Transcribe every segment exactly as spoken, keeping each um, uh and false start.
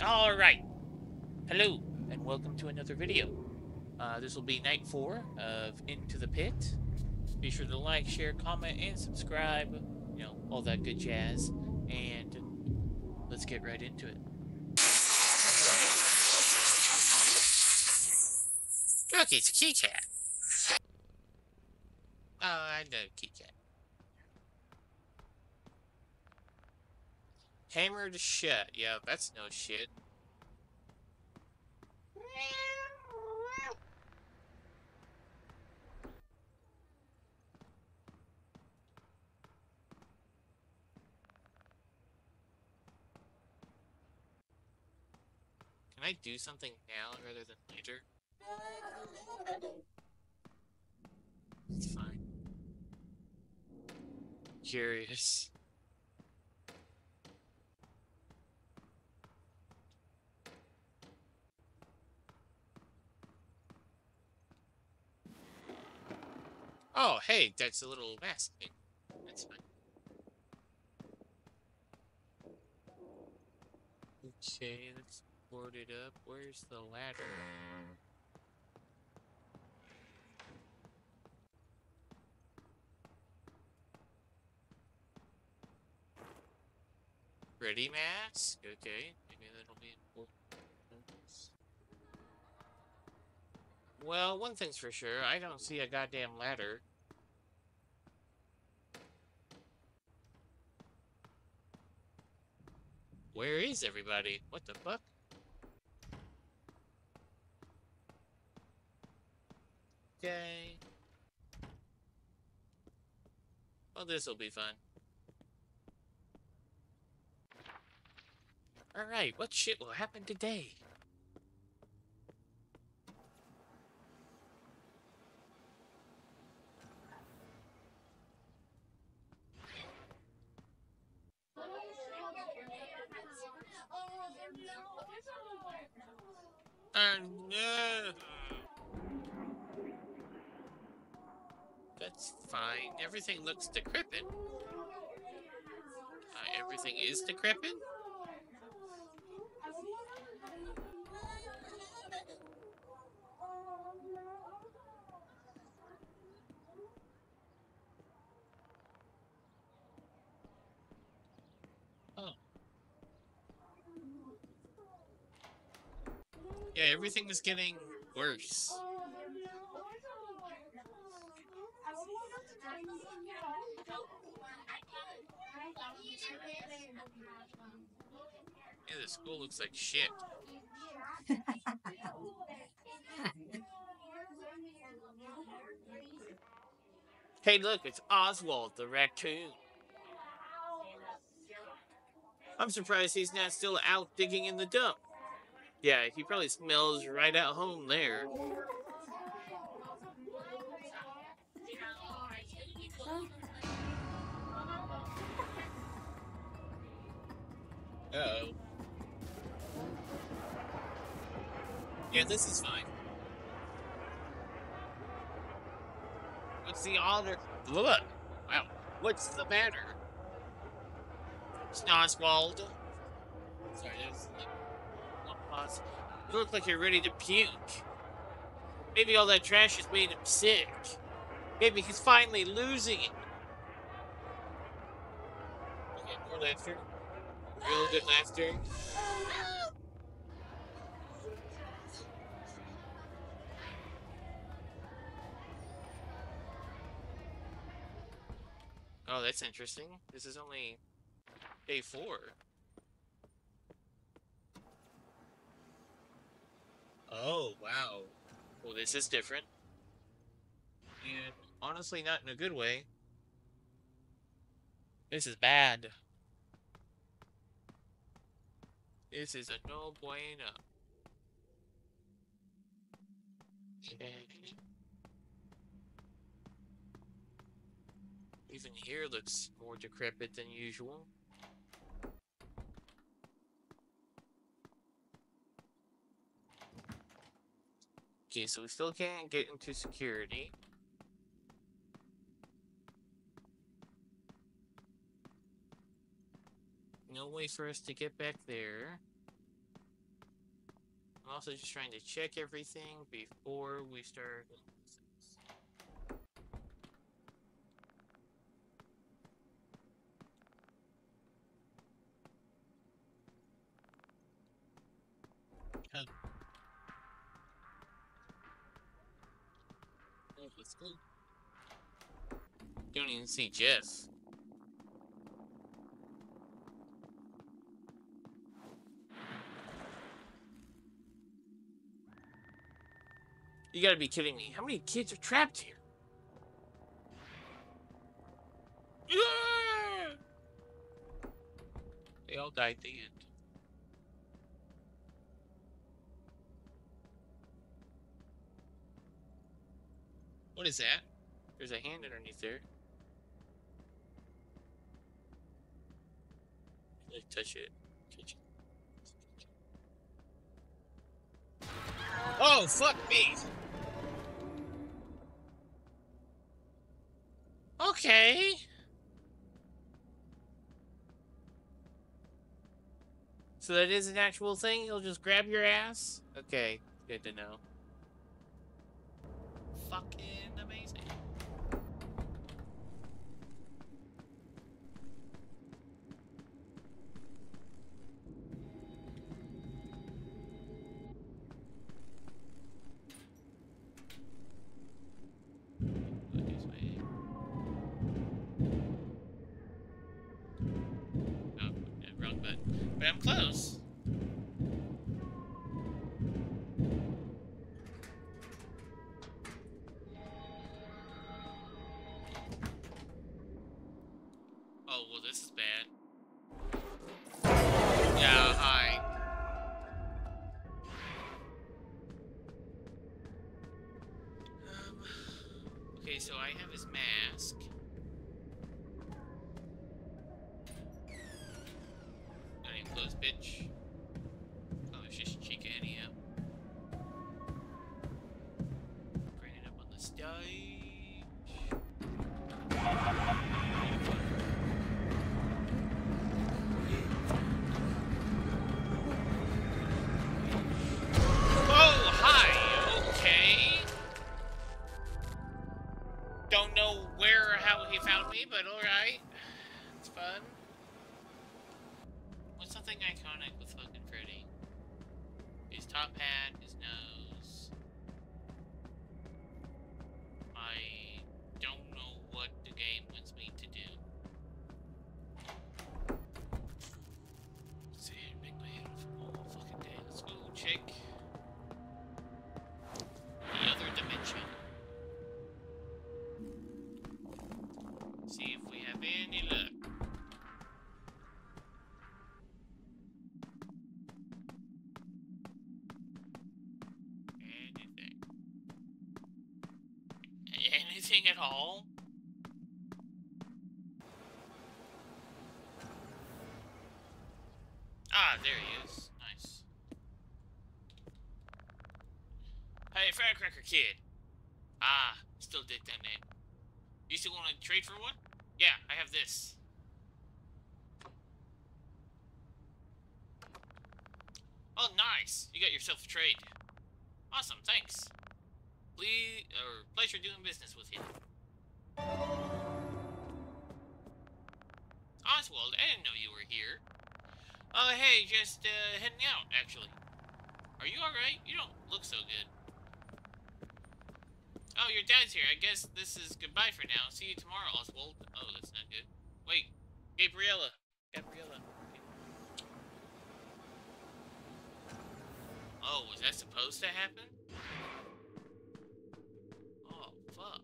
Alright, hello, and welcome to another video. Uh, this will be night four of Into the Pit. Be sure to like, share, comment, and subscribe, you know, all that good jazz, and let's get right into it. Okay, it's a Key Cat. Oh, I know Key Cat. Hammer to shut. Yeah, that's no shit. Can I do something now rather than later? It's fine. Curious. Oh, hey, that's a little mask thing. That's fine. Okay, let's board it up. Where's the ladder? Ready, mask? Okay, maybe that'll be important. Well, one thing's for sure, I don't see a goddamn ladder. Where is everybody? What the fuck? Okay. Well, this'll be fun. Alright, what shit will happen today? Uh, no. That's fine. Everything looks decrepit. Uh, everything is decrepit? Yeah, everything is getting worse. Yeah, the school looks like shit. Hey, look, it's Oswald the raccoon. I'm surprised he's not still out digging in the dump. Yeah, he probably smells right at home there. Uh-oh. Yeah, this is fine. What's the honor? Look! Wow. What's the matter? Oswald. Sorry, that's... You look like you're ready to puke. Maybe all that trash has made him sick. Maybe he's finally losing it. Okay, more laughter. Real good laughter. Oh, that's interesting. This is only day four. Oh, wow. Well, this is different. And honestly, not in a good way. This is bad. This is a no bueno. Even here looks more decrepit than usual. Okay, so we still can't get into security. No way for us to get back there. I'm also just trying to check everything before we start. Don't even see Jeff. You gotta be kidding me. How many kids are trapped here? Yeah! They all died at the end. What is that? There's a hand underneath there. Touch it. Touch it. Oh, fuck me! Okay. So that is an actual thing? He'll just grab your ass? Okay, good to know. Fucking amazing. But I'm close. Oh, well, this is bad. Yeah, hi. Um, okay, so I have his mask. Bitch. Oh, it's just Chica anyhow. Bring it up on the stage. Oh, hi! Okay. Don't know where or how he found me, but alright. It's fun. Something iconic with fucking Freddy. His top hat, his nose. I don't know what the game wants me to do. Let's see, make my head off all fucking day. Let's go check the other dimension. See if we have any luck. Anything at all? Ah, there he is. Nice. Hey, Firecracker Kid. Ah, still did that name. You still want to trade for one? Yeah, I have this. Oh, nice. You got yourself a trade. Awesome, thanks. Please, or pleasure doing business with him. Oswald, I didn't know you were here. Oh, uh, hey, just uh, heading out, actually. Are you alright? You don't look so good. Oh, your dad's here. I guess this is goodbye for now. See you tomorrow, Oswald. Oh, that's not good. Wait, Gabriella. Gabriella. Oh, was that supposed to happen? Fuck.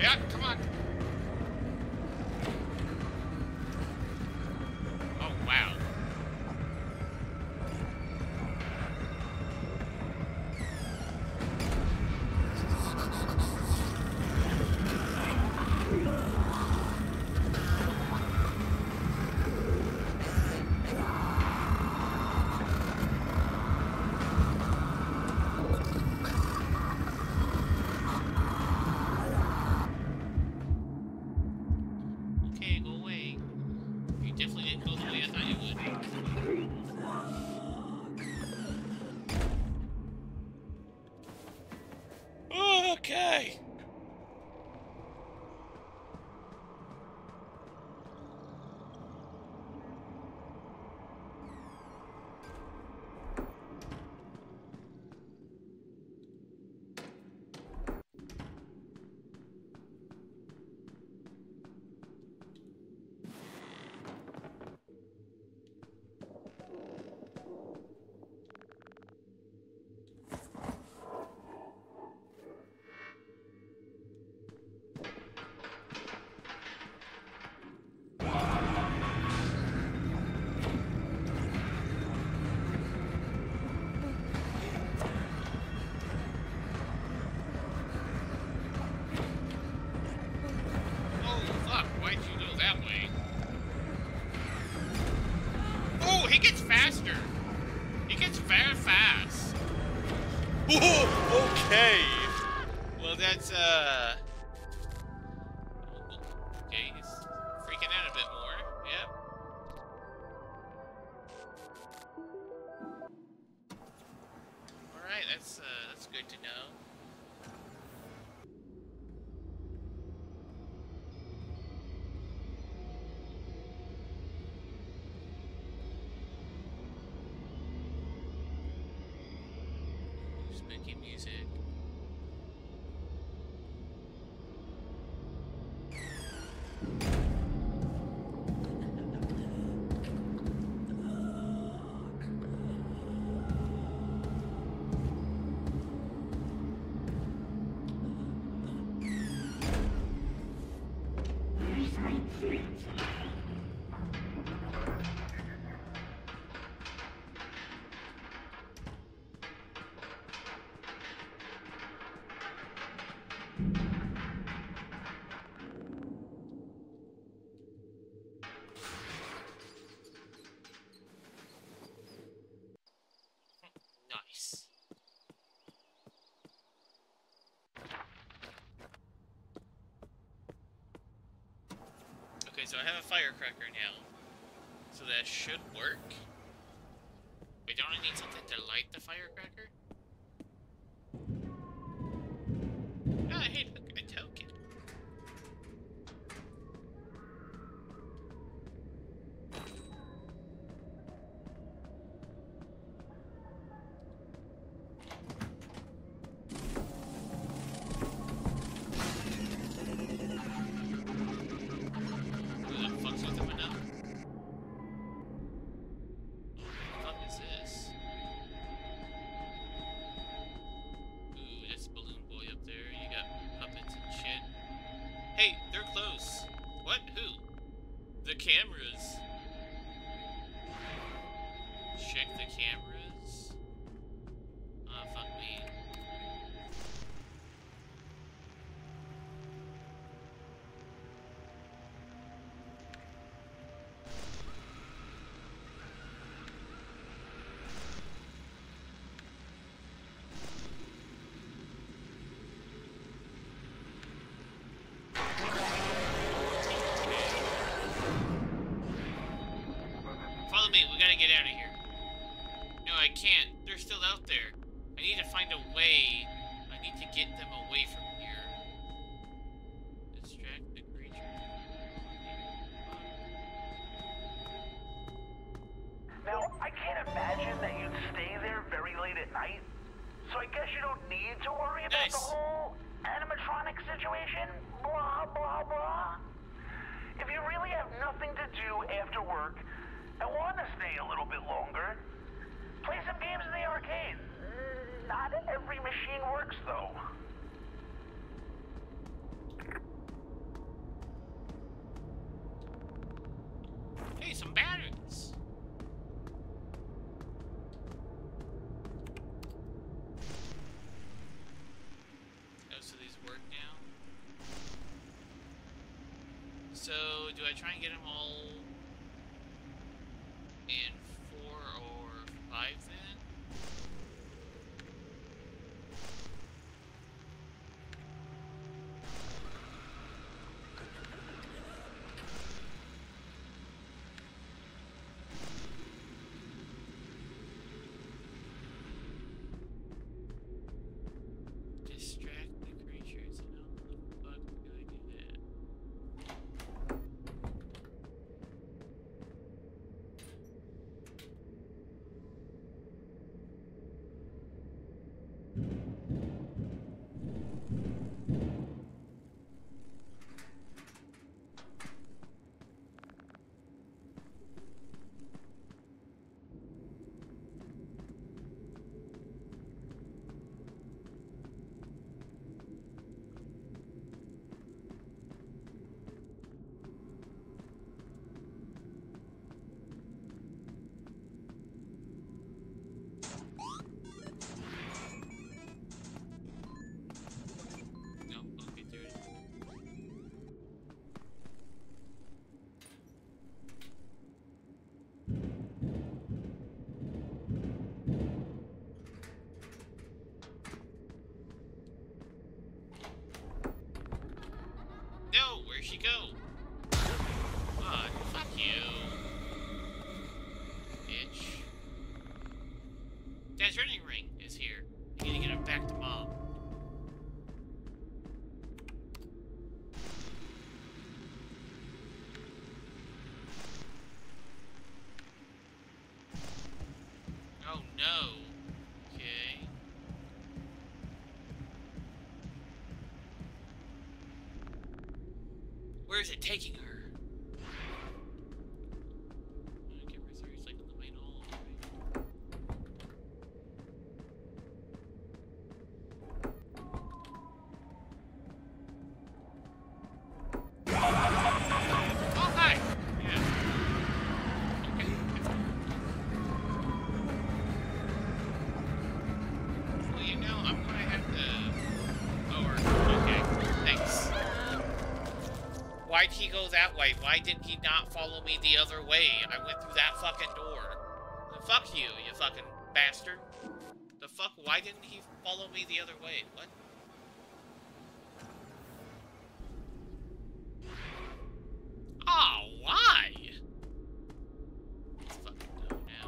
Yeah, come on. way. Spooky music. Okay, so I have a firecracker now, so that should work. Wait, don't I need something to light the firecracker? Ah, hey, look, a token. We gotta get out of here. No, I can't. They're still out there. I need to find a way. I need to get them away from here. Distract the creature. Now, I can't imagine that you'd stay there very late at night, so I guess you don't need to worry about nice. The whole animatronic situation. Blah, blah, blah. If you really have nothing to do after work, I want to stay a little bit longer. Play some games in the arcade. Not every machine works, though. Hey, some batteries. Oh, so these work now? So, do I try and get them all... distract the creatures. she go? God, fuck you. Bitch. Dad's turning ring is here. You need to get him back to mom. Oh no. Okay. Where is it taking her? Why did he not follow me the other way? I went through that fucking door. Fuck you, you fucking bastard. The fuck? Why didn't he follow me the other way? What? Oh, why? Let's fucking go now.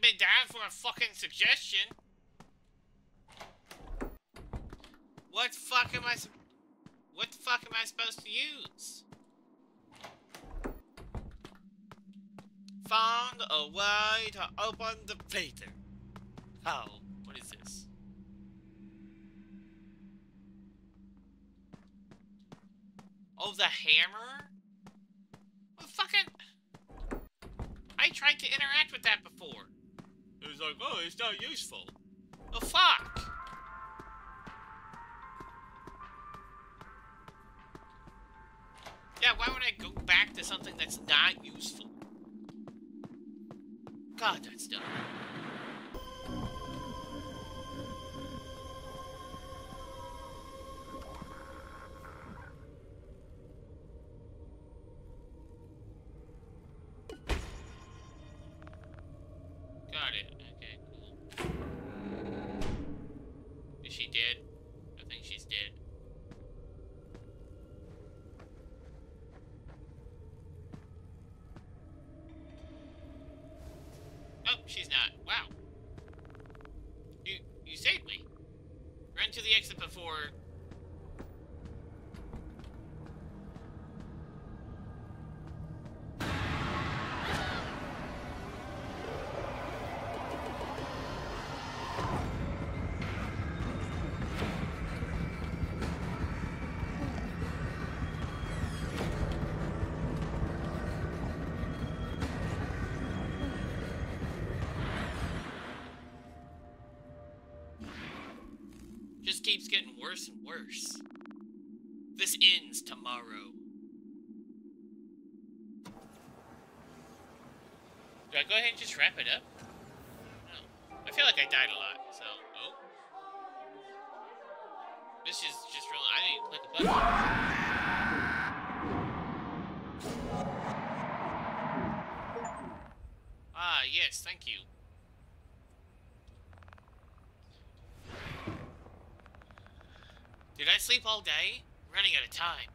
Been down for a fucking suggestion. What fuck am I? What the fuck am I supposed to use? Found a way to open the plater. How? What is this? Oh, the hammer? Well, fucking. I tried to interact with that before. It was like, oh, it's not useful. Oh, fuck! Yeah, why would I go back to something that's not useful? God, that's dumb. She's not. Wow. You you saved me. Run to the exit before. Keeps getting worse and worse. This ends tomorrow. Do I go ahead and just wrap it up? No. I feel like I died a lot, so. Oh. This is just really. I didn't click the button. Ah, yes, thank you. sleep all day? I'm running out of time.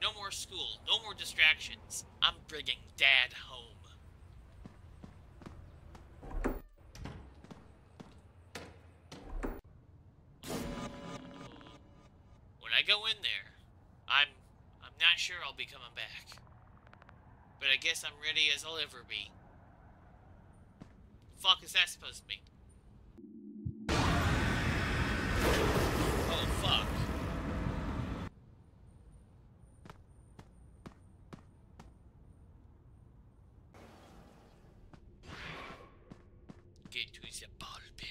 No more school. No more distractions. I'm bringing Dad home. When I go in there, I'm I'm not sure I'll be coming back. But I guess I'm ready as I'll ever be. The fuck is that supposed to mean? Oh fuck. Get to the ball pit.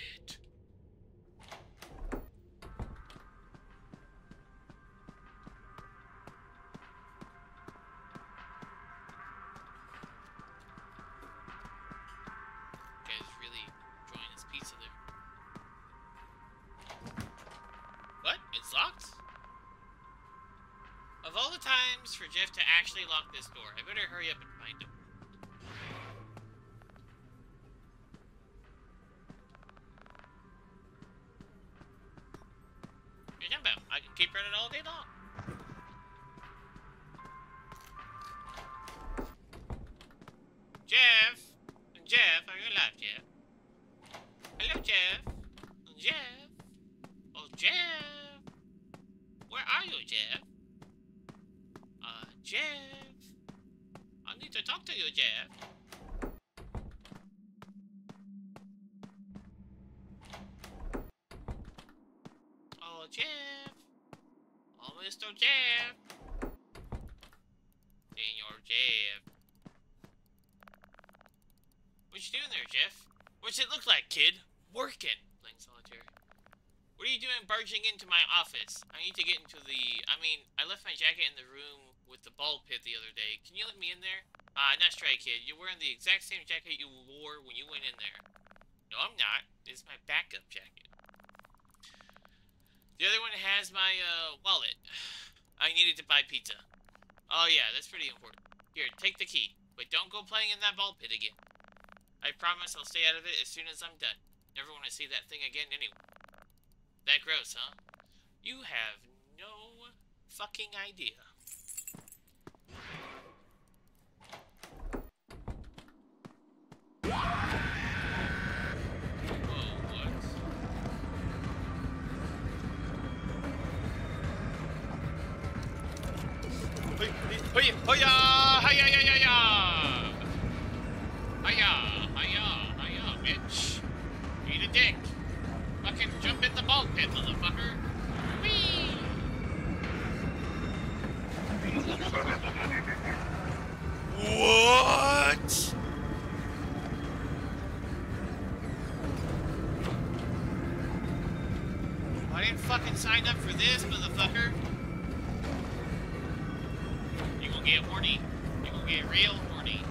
For Jeff to actually lock this door. I better hurry up and find him. You're talking about I can keep running all day long. Jeff! Jeff, are you alive, Jeff? Hello, Jeff! Jeff! Oh, Jeff! Where are you, Jeff? Jeff! I need to talk to you, Jeff! Oh, Jeff! Oh, Mister Jeff! Senior Jeff! What you doing there, Jeff? What's it look like, kid? Working! Playing solitaire. What are you doing barging into my office? I need to get into the... I mean, I left my jacket in the room with the ball pit the other day. Can you let me in there? Ah, uh, not straight, kid. You're wearing the exact same jacket you wore when you went in there. No, I'm not. It's my backup jacket. The other one has my, uh, wallet. I needed to buy pizza. Oh, yeah, that's pretty important. Here, take the key. But don't go playing in that ball pit again. I promise I'll stay out of it as soon as I'm done. Never want to see that thing again anyway. That gross, huh? You have no fucking idea. Hoya, hoya, hiya, hiya, hiya, hiya, hiya, hiya, bitch. Eat a dick. Fucking jump in the ball pit, motherfucker. Whee! What? I didn't fucking sign up for this, motherfucker. You get horny. You gonna get real horny.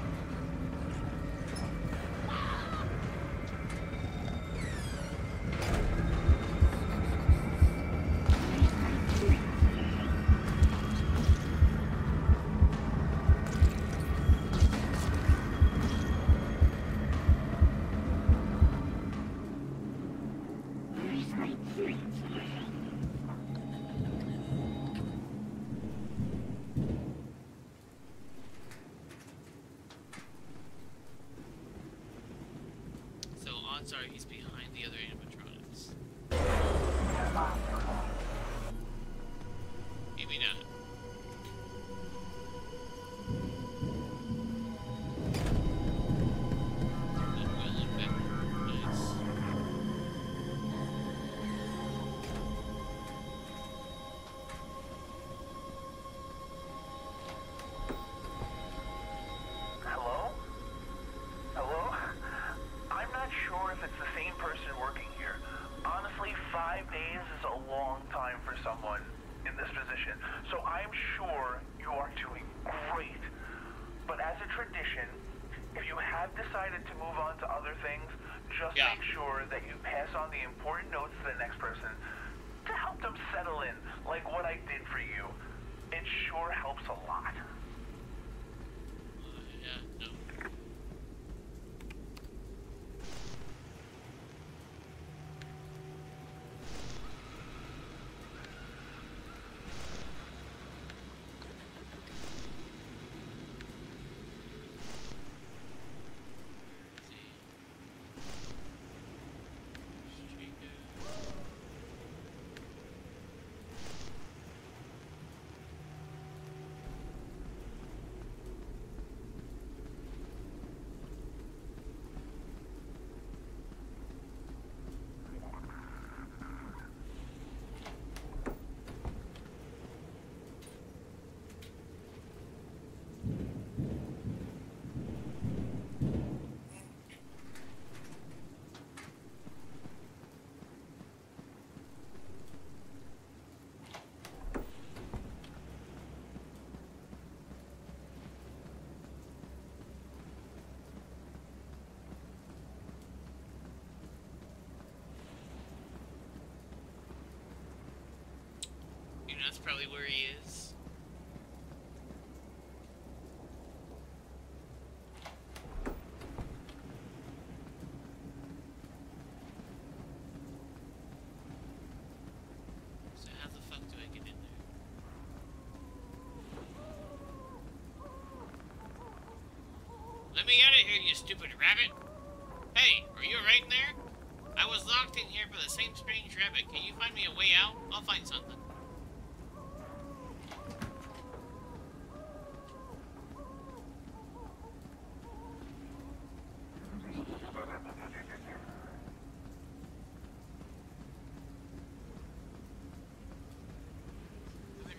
Sorry, he's behind the other animatronics. Maybe not. That's probably where he is. So how the fuck do I get in there? Let me out of here, you stupid rabbit! Hey, are you right in there? I was locked in here by the same strange rabbit. Can you find me a way out? I'll find something. Haven't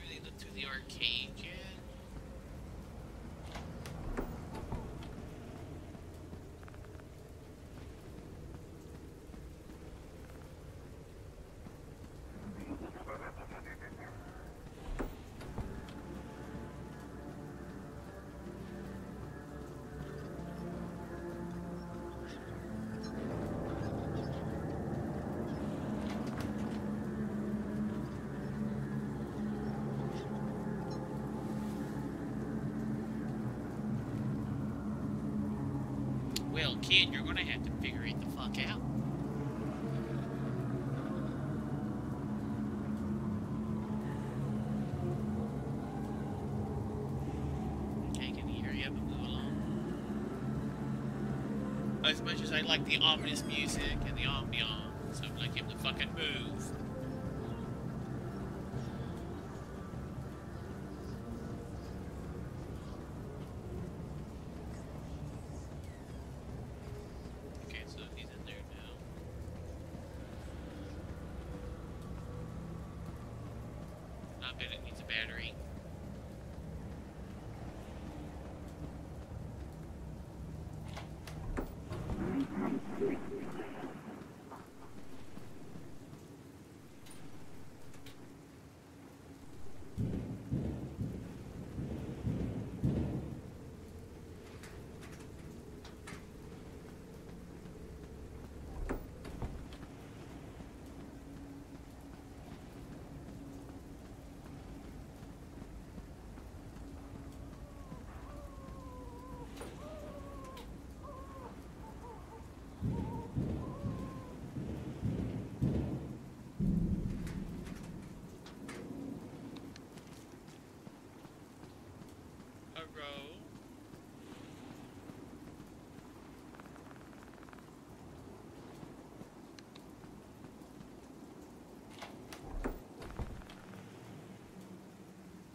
really looked through the arcade yet. Well, kid, you're gonna have to figure it the fuck out. Okay, can you hurry up and move along? As much as I like the ominous music and the ambiance, I'd like him to fucking move. It needs a battery.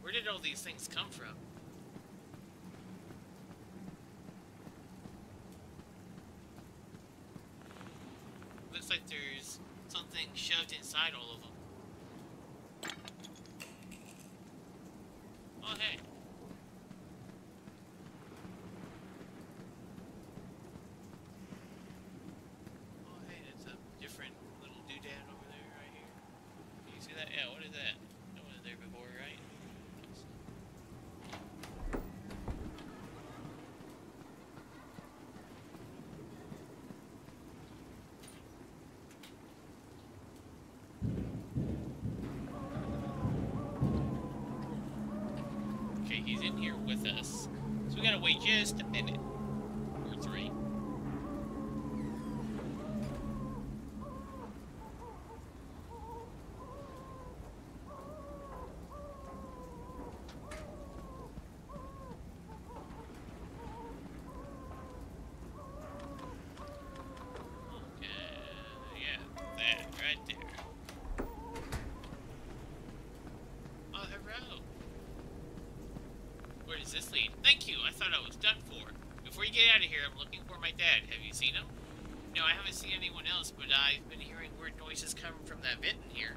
Where did all these things come from? Looks like there's something shoved inside all of them. He's in here with us. So we gotta wait just a minute. Or three. Okay. Yeah, that right there. Does this lead? Thank you, I thought I was done for. Before you get out of here, I'm looking for my dad. Have you seen him? No, I haven't seen anyone else, but I've been hearing weird noises coming from that vent in here.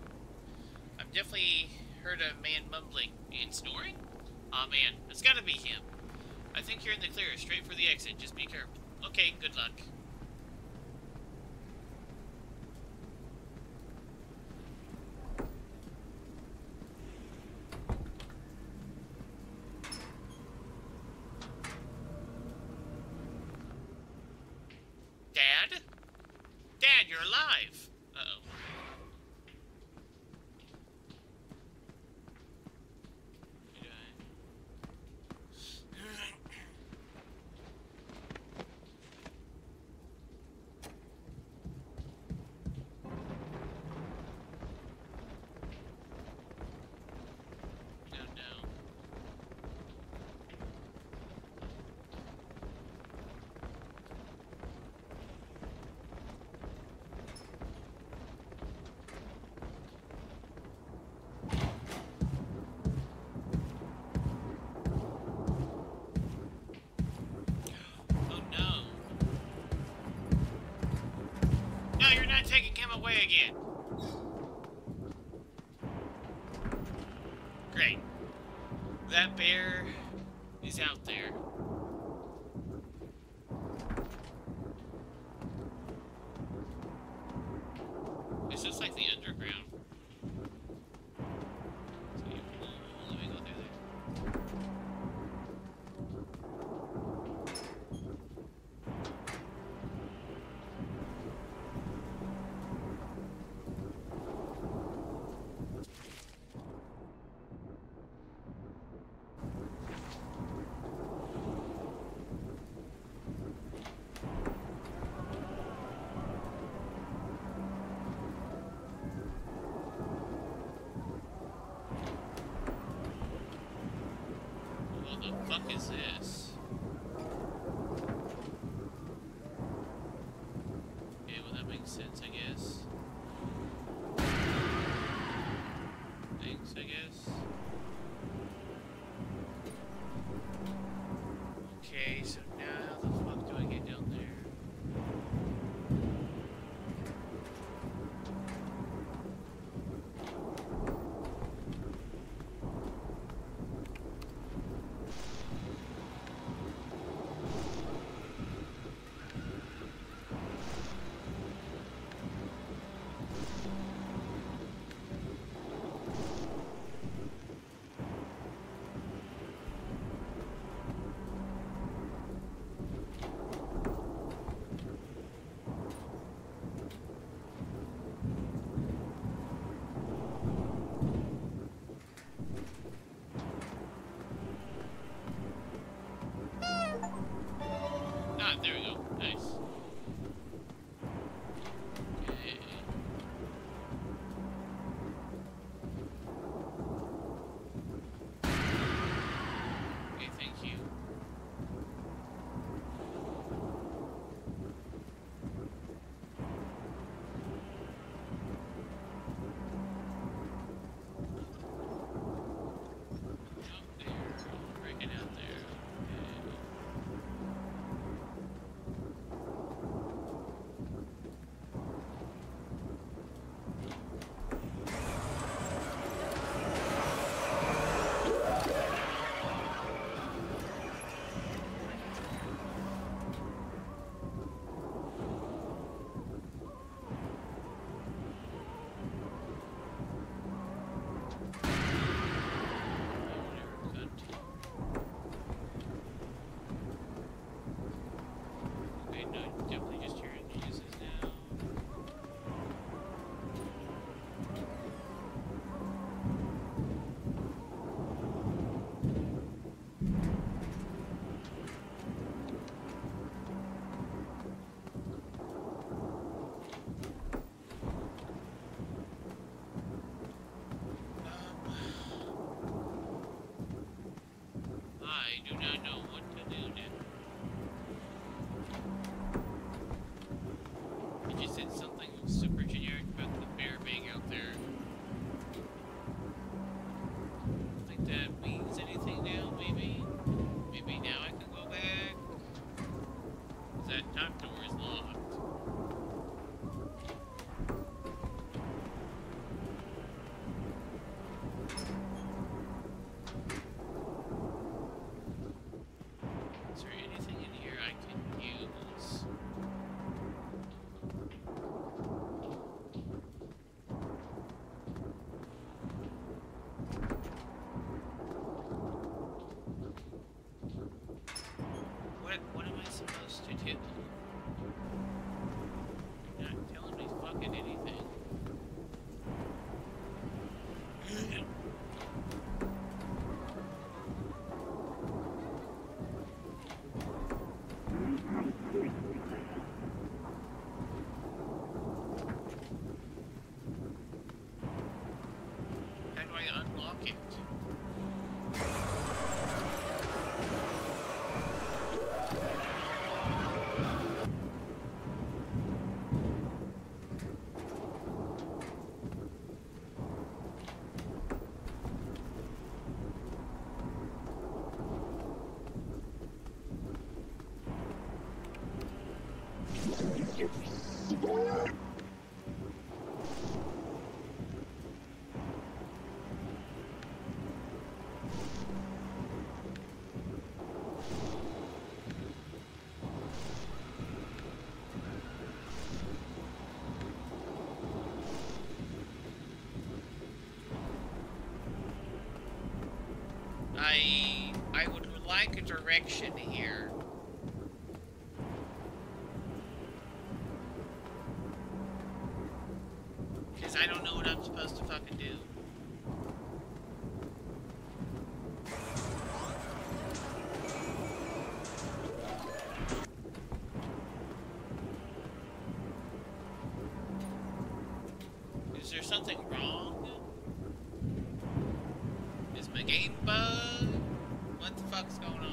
I've definitely heard a man mumbling and snoring? Aw, oh, man, it's gotta be him. I think you're in the clear, straight for the exit, just be careful. Okay, good luck. Dad? Dad, you're alive! Uh-oh. again. Great. That bear is out there. It's just like the underground. So you can, let me go through there. What the fuck is this? Okay, well that makes sense, I guess. Thanks, I guess. Okay, so now how the fuck do I get down there? There we go. Nice. Okay. Okay, thank you. I do not know what to do now. I just said something super generic about the bear being out there. I don't think that means anything now, maybe. Maybe now I can go back. 'Cause that top door is locked. Unlock it. I I would like a direction here. Because I don't know what I'm supposed to fucking do. Is there something wrong? Is my game bug? What the fuck's going on?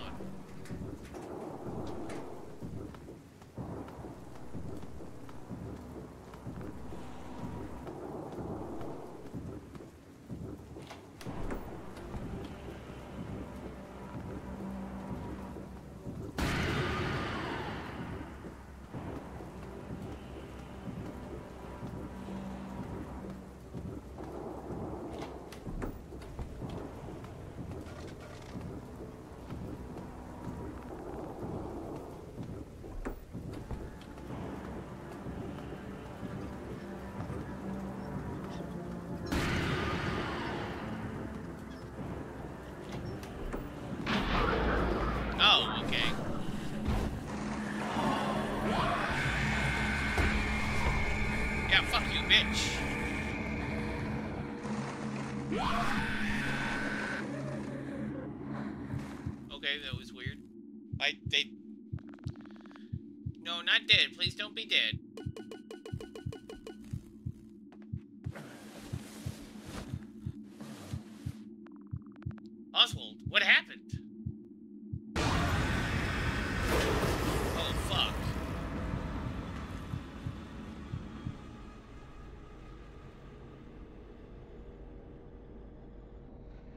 Dead, please don't be dead. Oswald, what happened? Oh, fuck.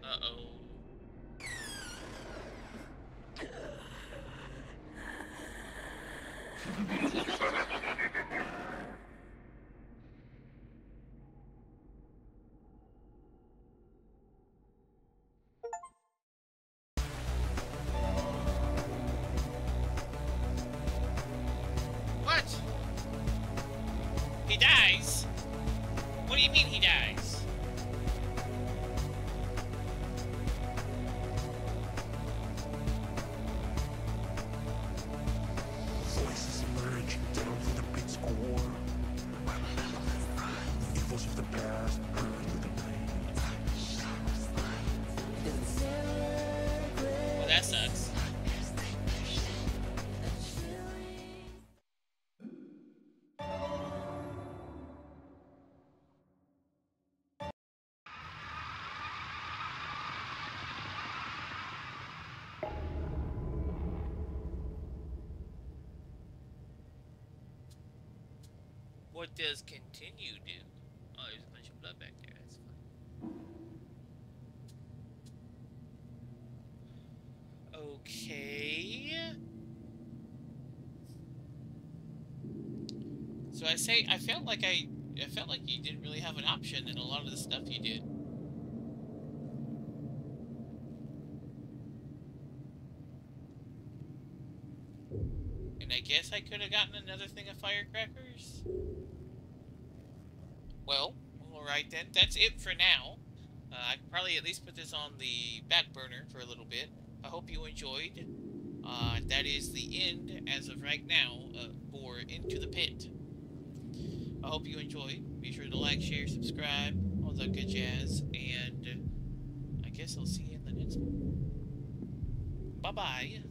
Uh-oh. Dies? What do you mean he dies? Voices emerge down from the pit's core. Evils of the past burn with the flame. Well, that sucks. What does continue do? Oh, there's a bunch of blood back there. That's fine. Okay. So I say I felt like I I felt like you didn't really have an option in a lot of the stuff you did. And I guess I could have gotten another thing of firecrackers. Well, alright then. That's it for now. Uh, I can probably at least put this on the back burner for a little bit. I hope you enjoyed. Uh, that is the end, as of right now, uh, for Into the Pit. I hope you enjoyed. Be sure to like, share, subscribe, all that good jazz. And I guess I'll see you in the next one. Bye-bye.